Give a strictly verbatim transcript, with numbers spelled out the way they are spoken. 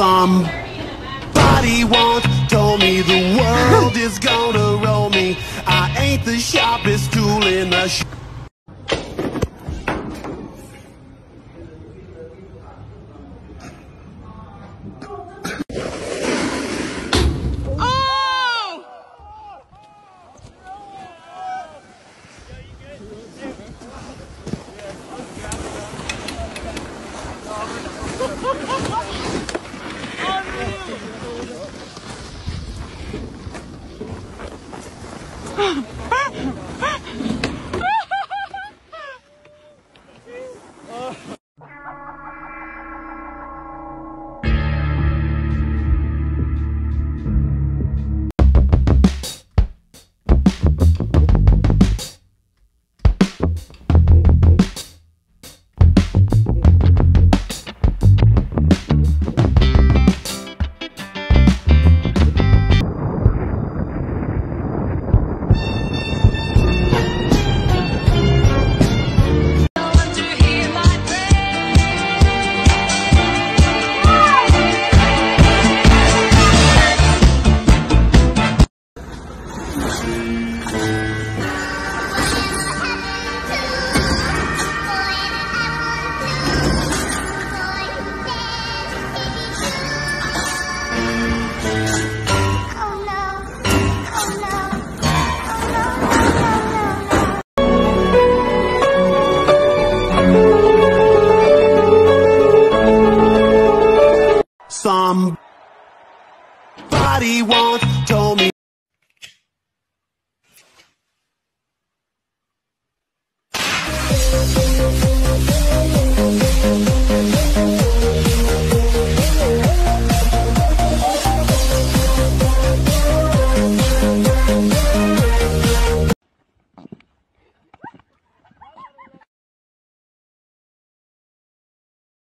Somebody once told me the world is gonna roll me. I ain't the sharpest tool in the shop. Somebody once told